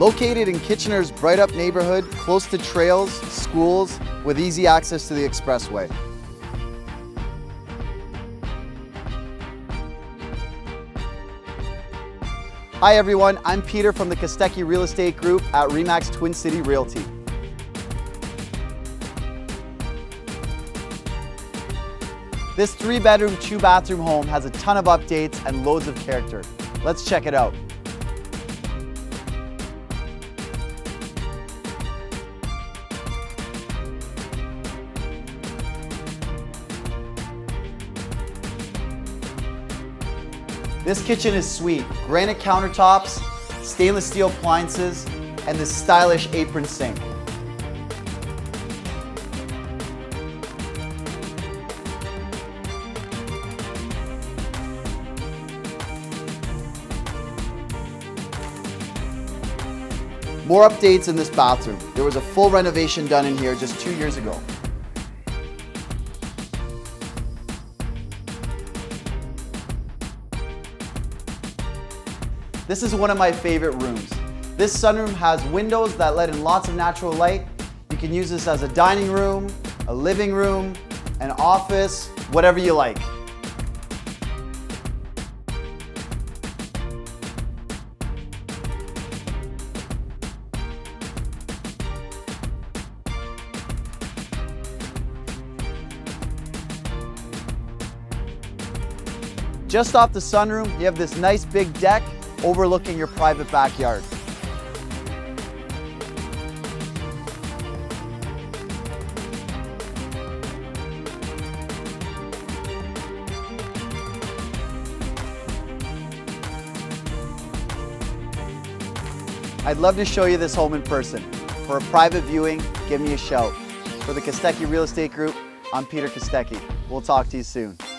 Located in Kitchener's Breithaupt neighborhood, close to trails, schools, with easy access to the expressway. Hi everyone, I'm Peter from the Kostecki Real Estate Group at RE/MAX Twin City Realty. This 3-bedroom, 2-bathroom home has a ton of updates and loads of character. Let's check it out. This kitchen is sweet. Granite countertops, stainless steel appliances, and this stylish apron sink. More updates in this bathroom. There was a full renovation done in here just 2 years ago. This is one of my favorite rooms. This sunroom has windows that let in lots of natural light. You can use this as a dining room, a living room, an office, whatever you like. Just off the sunroom, you have this nice big deck overlooking your private backyard. I'd love to show you this home in person. For a private viewing, give me a shout. For the Kostecki Real Estate Group, I'm Peter Kostecki. We'll talk to you soon.